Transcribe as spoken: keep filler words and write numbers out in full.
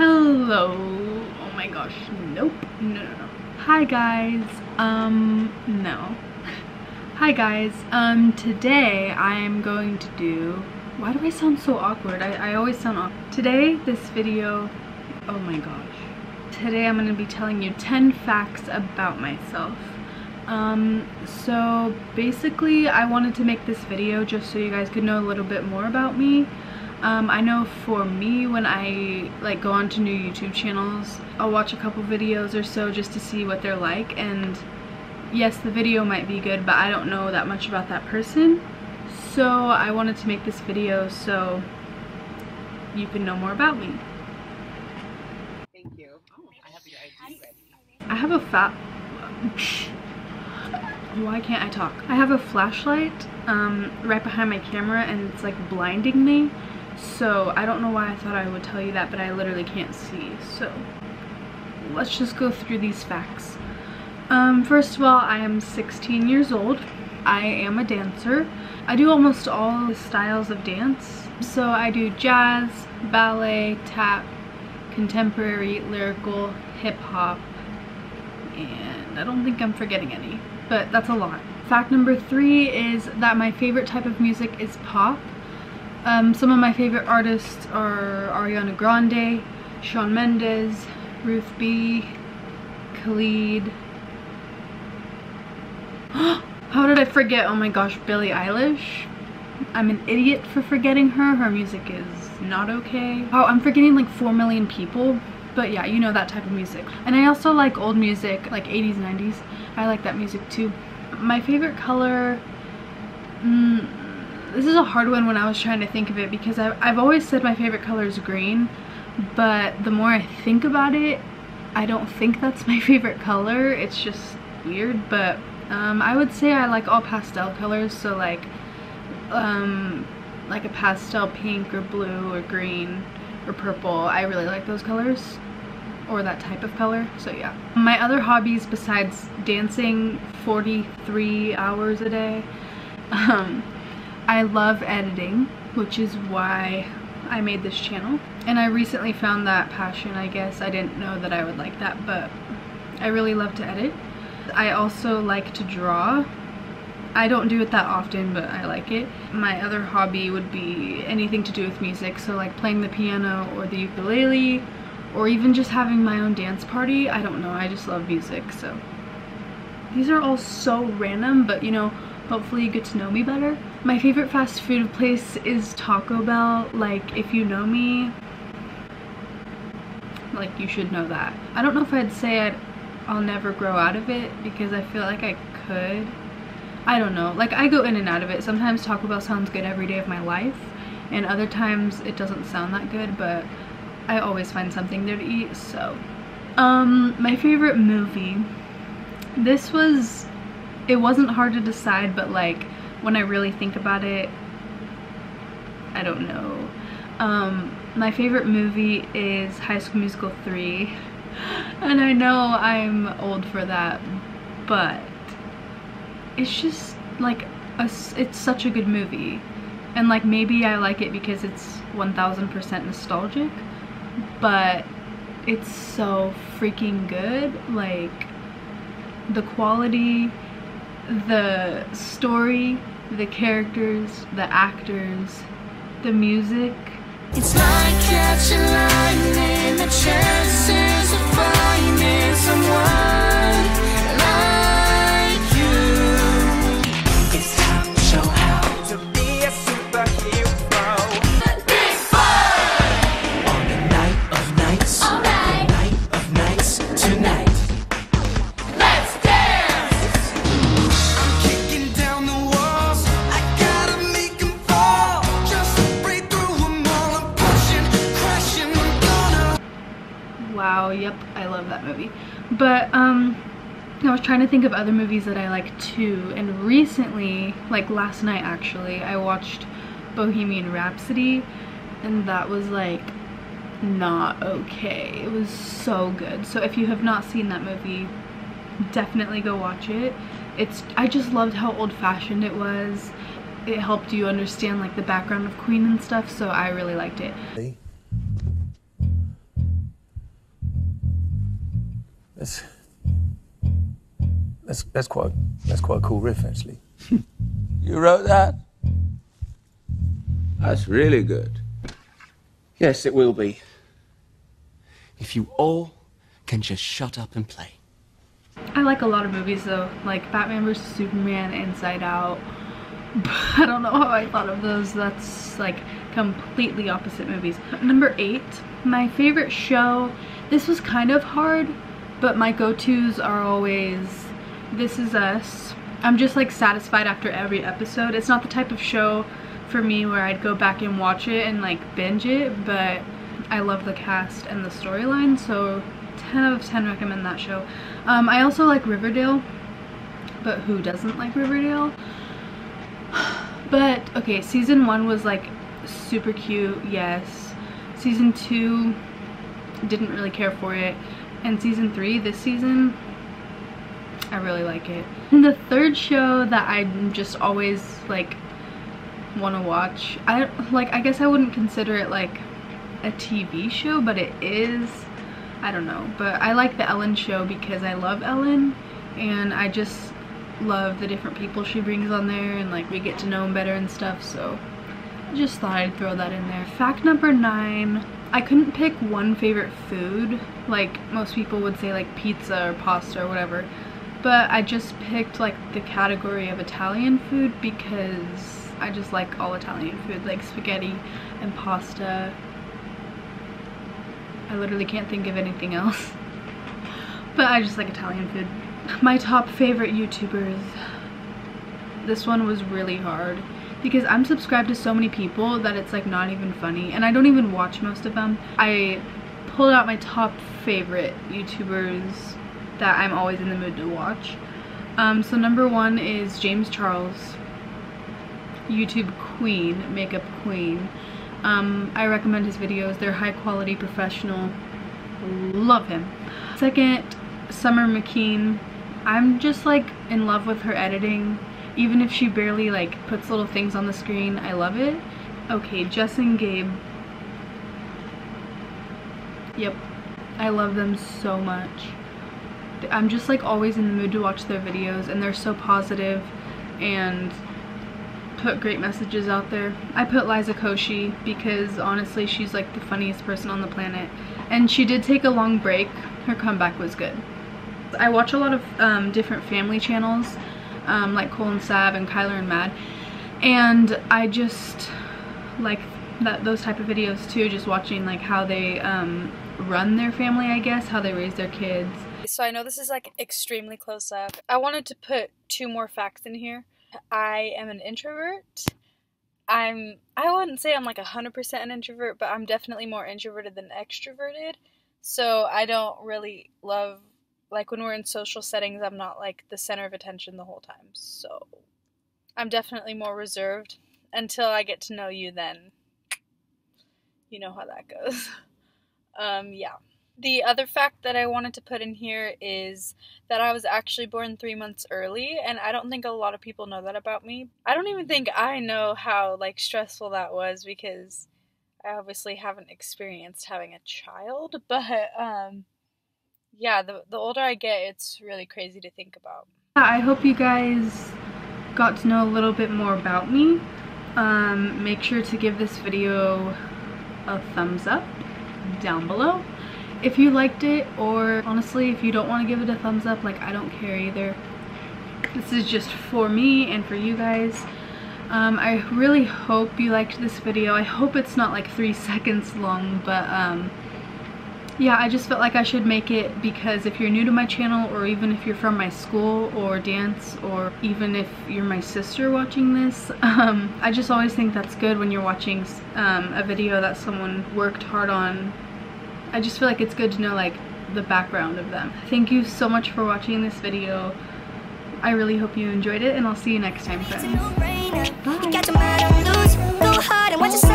Hello. Oh my gosh. Nope. No, no, no. Hi guys. Um, no. Hi guys. Um, today I am going to do... Why do I sound so awkward? I, I always sound awkward. Today, this video... Oh my gosh. Today I'm going to be telling you ten facts about myself. Um, so basically I wanted to make this video just so you guys could know a little bit more about me. Um, I know for me, when I like go onto new YouTube channels, I'll watch a couple videos or so just to see what they're like, and yes, the video might be good, but I don't know that much about that person. So I wanted to make this video so you can know more about me. Thank you. Oh, I have your I D ready. I have a fat... Why can't I talk? I have a flashlight um, right behind my camera, and it's like blinding me. So I don't know why I thought I would tell you that, but I literally can't see. So let's just go through these facts. Um, first of all, I am sixteen years old. I am a dancer. I do almost all the styles of dance. So I do jazz, ballet, tap, contemporary, lyrical, hip-hop, and I don't think I'm forgetting any, but that's a lot. Fact number three is that my favorite type of music is pop. Um, some of my favorite artists are Ariana Grande, Shawn Mendes, Ruth B, Khalid. How did I forget? Oh my gosh, Billie Eilish. I'm an idiot for forgetting her. Her music is not okay. Oh, I'm forgetting like four million people. But yeah, you know, that type of music. And I also like old music, like eighties, nineties. I like that music too. My favorite color... Mm, This is a hard one when I was trying to think of it, because I've, I've always said my favorite color is green, but the more I think about it, I don't think that's my favorite color. It's just weird, but um, I would say I like all pastel colors, so like um, like a pastel pink or blue or green or purple. I really like those colors, or that type of color, so yeah. My other hobbies besides dancing forty-three hours a day, um, I love editing, which is why I made this channel, and I recently found that passion, I guess. I didn't know that I would like that, but I really love to edit. I also like to draw. I don't do it that often, but I like it. My other hobby would be anything to do with music, so like playing the piano or the ukulele, or even just having my own dance party. I don't know, I just love music, so. These are all so random, but you know, hopefully you get to know me better. My favorite fast food place is Taco Bell. Like, if you know me, like, you should know that. I don't know if I'd say I'd, I'll never grow out of it, because I feel like I could. I don't know. Like, I go in and out of it. Sometimes Taco Bell sounds good every day of my life, and other times it doesn't sound that good, but I always find something there to eat, so. Um, my favorite movie. This was... It wasn't hard to decide, but like when I really think about it, I don't know. Um, my favorite movie is High School Musical three, and I know I'm old for that, but it's just like a, it's such a good movie, and like maybe I like it because it's one thousand percent nostalgic, but it's so freaking good. Like the quality, the story, the characters, the actors, the music. It's like catching lightning, the chances of finding someone like you. It's time to show how to be a superhero. Big fun! On the night of nights, all right. The night of nights, tonight. Wow, yep, I love that movie. But um, I was trying to think of other movies that I like too, and recently, like last night actually, I watched Bohemian Rhapsody, and that was like not okay. It was so good. So if you have not seen that movie, definitely go watch it. It's, I just loved how old-fashioned it was. It helped you understand like the background of Queen and stuff, so I really liked it. Hey. That's that's that's quite that's quite a cool riff, actually. You wrote that? That's really good. Yes, it will be. If you all can just shut up and play. I like a lot of movies though, like Batman versus. Superman, Inside Out. But I don't know how I thought of those. That's like completely opposite movies. Number eight, my favorite show. This was kind of hard, but my go-tos are always This Is Us. I'm just like satisfied after every episode. It's not the type of show for me where I'd go back and watch it and like binge it, but I love the cast and the storyline, so ten out of ten recommend that show. Um, I also like Riverdale, but who doesn't like Riverdale? But okay, season one was like super cute, yes. Season two, didn't really care for it. And season three, this season, I really like it. And the third show that I'm just always like want to watch, I like, I guess I wouldn't consider it like a T V show, but it is, I don't know, but I like the Ellen show because I love Ellen and I just love the different people she brings on there, and like we get to know them better and stuff, so I just thought I'd throw that in there. Fact number nine, I couldn't pick one favorite food. Like most people would say like pizza or pasta or whatever, but I just picked like the category of Italian food because I just like all Italian food, like spaghetti and pasta. I literally can't think of anything else, but I just like Italian food. My top favorite YouTubers. This one was really hard because I'm subscribed to so many people that it's like not even funny, and I don't even watch most of them. I pulled out my top favorite YouTubers that I'm always in the mood to watch. Um, so number one is James Charles, YouTube Queen, Makeup Queen. Um, I recommend his videos. They're high quality, professional. Love him. Second, Summer McKean. I'm just like in love with her editing. Even if she barely like puts little things on the screen, I love it. Okay, Jess and Gabe. Yep. I love them so much. I'm just like always in the mood to watch their videos, and they're so positive and put great messages out there. I put Liza Koshy because honestly she's like the funniest person on the planet, and she did take a long break. Her comeback was good. I watch a lot of um, different family channels, um, like Cole and Sav and Kyler and Mad, and I just like that those type of videos too, just watching like how they um, run their family, I guess, how they raise their kids. So I know this is like extremely close up. I wanted to put two more facts in here. I am an introvert. I'm, I wouldn't say I'm like one hundred percent an introvert, but I'm definitely more introverted than extroverted. So I don't really love, like when we're in social settings, I'm not like the center of attention the whole time. So I'm definitely more reserved until I get to know you, then you know how that goes. um, yeah. The other fact that I wanted to put in here is that I was actually born three months early, and I don't think a lot of people know that about me. I don't even think I know how like stressful that was because I obviously haven't experienced having a child, but um, yeah, the, the older I get, it's really crazy to think about. I hope you guys got to know a little bit more about me. Um, make sure to give this video a thumbs up down below. If you liked it, or honestly, if you don't want to give it a thumbs up, like I don't care either. This is just for me and for you guys. Um, I really hope you liked this video. I hope it's not like three seconds long, but um, yeah, I just felt like I should make it because if you're new to my channel, or even if you're from my school or dance, or even if you're my sister watching this, um, I just always think that's good when you're watching um, a video that someone worked hard on. I just feel like it's good to know like the background of them. Thank you so much for watching this video. I really hope you enjoyed it, and I'll see you next time, friends. Bye.